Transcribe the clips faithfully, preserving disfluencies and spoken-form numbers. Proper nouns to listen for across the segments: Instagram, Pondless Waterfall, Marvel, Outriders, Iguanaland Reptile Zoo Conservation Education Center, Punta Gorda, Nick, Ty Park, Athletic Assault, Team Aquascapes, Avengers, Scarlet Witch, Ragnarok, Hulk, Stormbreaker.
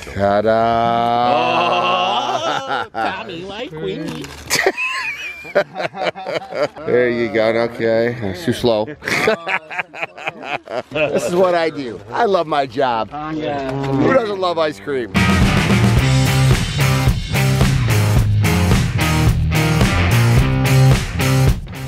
Ta-da! Oh, Tommy like Winnie. There you go. Okay, that's too slow. This is what I do. I love my job. Who doesn't love ice cream?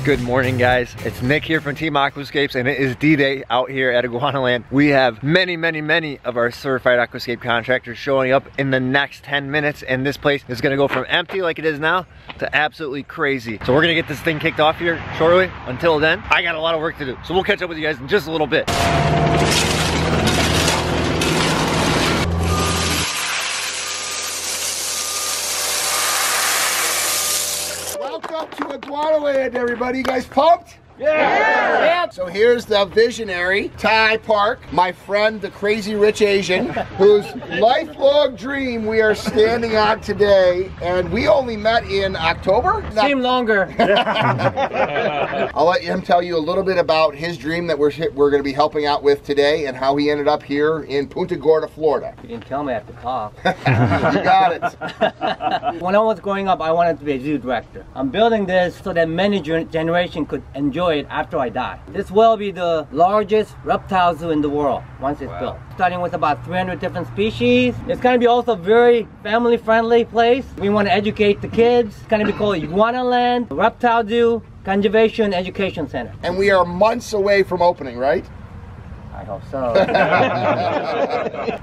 Good morning, guys. It's Nick here from Team Aquascapes, and it is D-Day out here at Iguanaland. We have many, many, many of our certified aquascape contractors showing up in the next ten minutes, and this place is gonna go from empty like it is now to absolutely crazy. So we're gonna get this thing kicked off here shortly. Until then, I got a lot of work to do. So we'll catch up with you guys in just a little bit. Iguanaland, everybody. You guys pumped? Yeah. Yeah. yeah! So here's the visionary, Ty Park, my friend, the crazy rich Asian, whose lifelong dream we are standing on today. And we only met in October? Seemed longer. I'll let him tell you a little bit about his dream that we're, we're going to be helping out with today and how he ended up here in Punta Gorda, Florida. You didn't tell me at the top. You got it. When I was growing up, I wanted to be a zoo director. I'm building this so that many generations could enjoy it after I die. This will be the largest reptile zoo in the world once it's wow. built. Starting with about three hundred different species. It's going to be also a very family friendly place. We want to educate the kids. It's going to be called Iguanaland Reptile Zoo Conservation Education Center. And we are months away from opening, right? I hope so.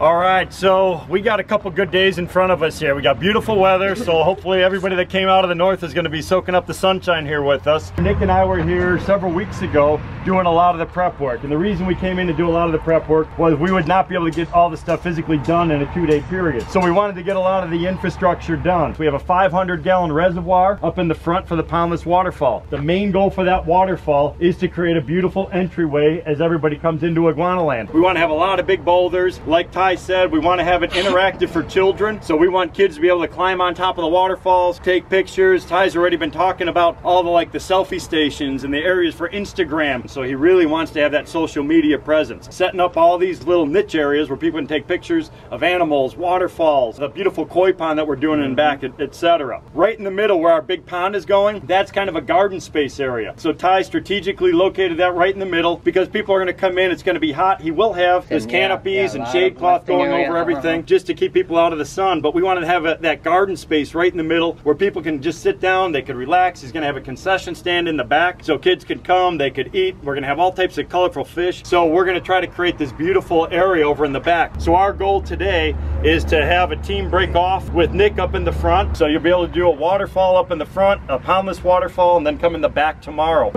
All right, so we got a couple good days in front of us here. We got beautiful weather, so hopefully everybody that came out of the north is going to be soaking up the sunshine here with us. Nick and I were here several weeks ago doing a lot of the prep work, and the reason we came in to do a lot of the prep work was we would not be able to get all the stuff physically done in a two-day period. So we wanted to get a lot of the infrastructure done. We have a five hundred gallon reservoir up in the front for the Pondless Waterfall. The main goal for that waterfall is to create a beautiful entryway as everybody comes into a Iguanaland. We want to have a lot of big boulders. Like Ty said, we want to have it interactive for children. So we want kids to be able to climb on top of the waterfalls, take pictures. Ty's already been talking about all the like the selfie stations and the areas for Instagram. So he really wants to have that social media presence. Setting up all these little niche areas where people can take pictures of animals, waterfalls, the beautiful koi pond that we're doing in back, et cetera. Right in the middle where our big pond is going, that's kind of a garden space area. So Ty strategically located that right in the middle because people are going to come in. It's going to be hot. He will have his canopies yeah, yeah, and shade cloth going area. over everything just to keep people out of the sun, but we wanted to have a, that garden space right in the middle where people can just sit down, they could relax. He's going to have a concession stand in the back so kids could come, they could eat. We're going to have all types of colorful fish, so we're going to try to create this beautiful area over in the back. So our goal today is to have a team break off with Nick up in the front, so you'll be able to do a waterfall up in the front, a Pondless Waterfall, and then come in the back tomorrow.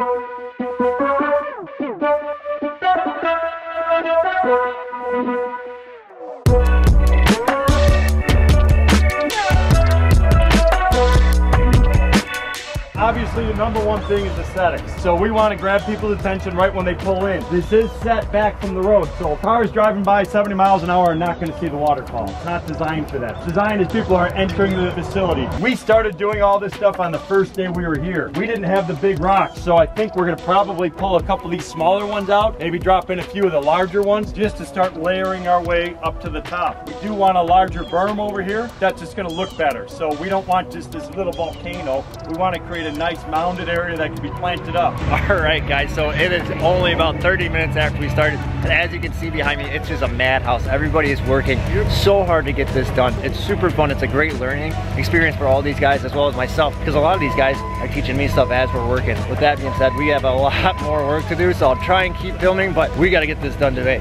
Obviously, the number one thing is aesthetics. So we want to grab people's attention right when they pull in. This is set back from the road, so cars driving by seventy miles an hour are not going to see the waterfall. It's not designed for that. Design is people are entering the facility. We started doing all this stuff on the first day we were here. We didn't have the big rocks, so I think we're going to probably pull a couple of these smaller ones out, maybe drop in a few of the larger ones just to start layering our way up to the top. We do want a larger berm over here. That's just going to look better. So we don't want just this little volcano. We want to create a nice mounded area that can be planted up. All right, guys, so it is only about thirty minutes after we started, and as you can see behind me, it's just a madhouse. Everybody is working so hard to get this done. It's super fun. It's a great learning experience for all these guys as well as myself, because a lot of these guys are teaching me stuff as we're working. With that being said, we have a lot more work to do, so I'll try and keep filming, but we got to get this done today.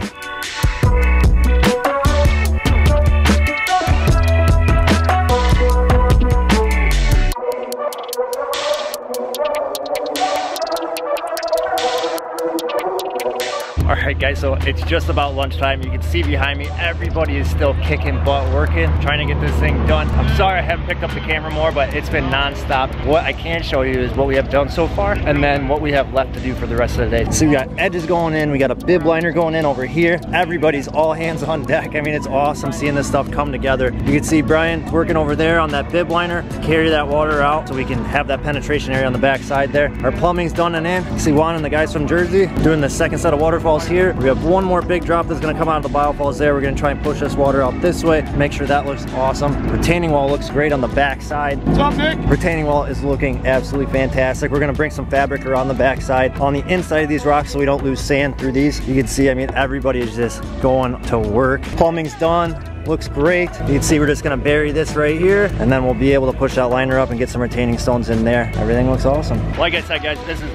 Alright guys, so it's just about lunchtime. You can see behind me, everybody is still kicking butt, working, trying to get this thing done. I'm sorry I haven't picked up the camera more, but it's been non-stop. What I can show you is what we have done so far, and then what we have left to do for the rest of the day. So we got edges going in, we got a bib liner going in over here. Everybody's all hands on deck. I mean, it's awesome seeing this stuff come together. You can see Brian working over there on that bib liner to carry that water out so we can have that penetration area on the back side there. Our plumbing's done and in. You see Juan and the guys from Jersey doing the second set of waterfall here. We have have one more big drop that's gonna come out of the biofalls there. We're gonna try and push this water out this way. Make sure that looks awesome. Retaining wall looks great on the back side. What's up, Nick? Retaining wall is looking absolutely fantastic. We're gonna bring some fabric around the back side on the inside of these rocks so we don't lose sand through these. You can see, I mean, everybody is just going to work. Plumbing's done. Looks great. You can see we're just gonna bury this right here and then we'll be able to push that liner up and get some retaining stones in there. Everything looks awesome. Like I said, guys, this is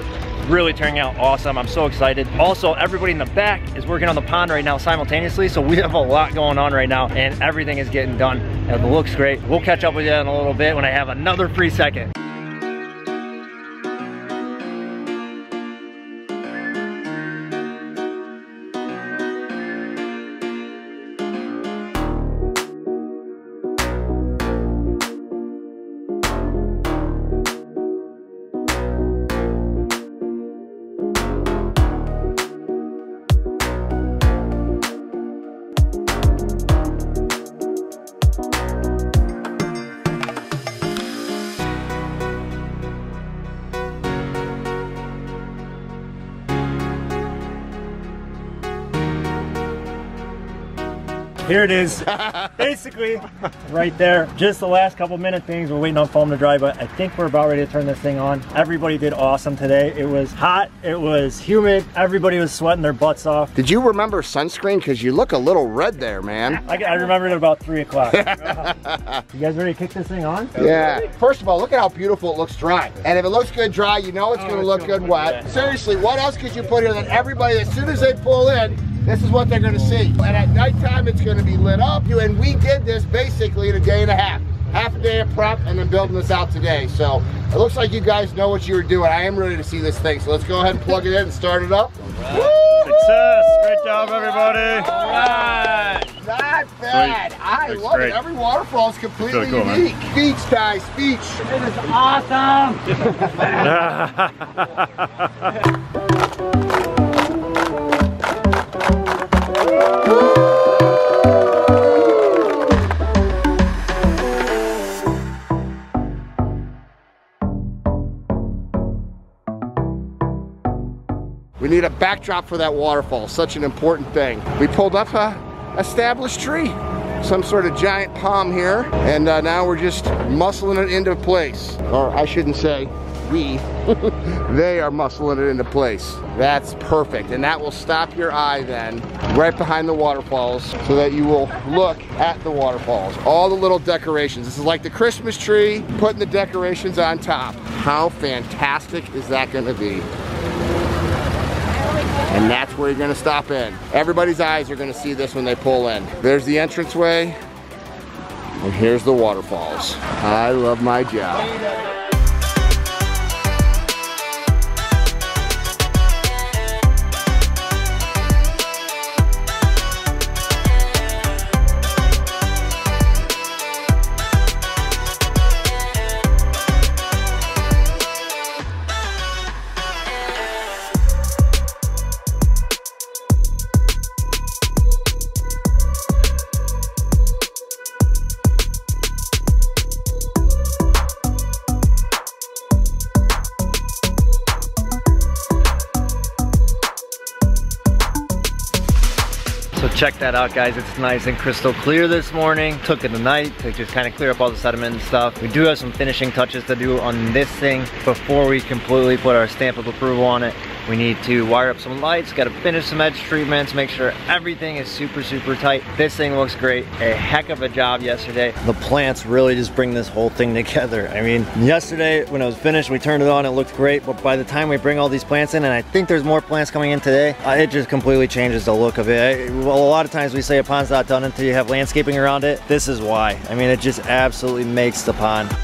really turning out awesome. I'm so excited. Also, everybody in the back is working on the pond right now simultaneously, so we have a lot going on right now and everything is getting done. It looks great. We'll catch up with you in a little bit when I have another free second. Here it is, basically, right there. Just the last couple minute things. We're waiting on foam to dry, but I think we're about ready to turn this thing on. Everybody did awesome today. It was hot, it was humid. Everybody was sweating their butts off. Did you remember sunscreen? Because you look a little red there, man. I, I remembered it about three o'clock. You guys ready to kick this thing on? Yeah. First of all, look at how beautiful it looks dry. And if it looks good dry, you know it's oh, gonna it's look gonna good wet. Good. Seriously, what else could you put here that everybody, as soon as they pull in, this is what they're gonna see. And at nighttime, it's gonna be lit up. And we did this basically in a day and a half. Half a day of prep and then building this out today. So it looks like you guys know what you were doing. I am ready to see this thing. So let's go ahead and plug it in and start it up. Right. Success, great job everybody. All right. All right. Not bad, great. I looks love great. It. Every waterfall is completely really cool, unique. Man. Speech, Ty, speech. It is awesome. We need a backdrop for that waterfall, such an important thing. We pulled up a established tree, some sort of giant palm here, and uh, now we're just muscling it into place. Or I shouldn't say we, they are muscling it into place. That's perfect, and that will stop your eye then, right behind the waterfalls, so that you will look at the waterfalls. All the little decorations. This is like the Christmas tree, putting the decorations on top. How fantastic is that gonna be? And that's where you're gonna stop in. Everybody's eyes are gonna see this when they pull in. There's the entranceway, and here's the waterfalls. I love my job. Check that out, guys. It's nice and crystal clear this morning. Took it the night to just kind of clear up all the sediment and stuff. We do have some finishing touches to do on this thing before we completely put our stamp of approval on it. We need to wire up some lights, got to finish some edge treatments, make sure everything is super, super tight. This thing looks great. A heck of a job yesterday. The plants really just bring this whole thing together. I mean, yesterday when it was finished, we turned it on, it looked great, but by the time we bring all these plants in, and I think there's more plants coming in today, it just completely changes the look of it. I, well, a lot of times we say a pond's not done until you have landscaping around it. This is why. I mean, it just absolutely makes the pond.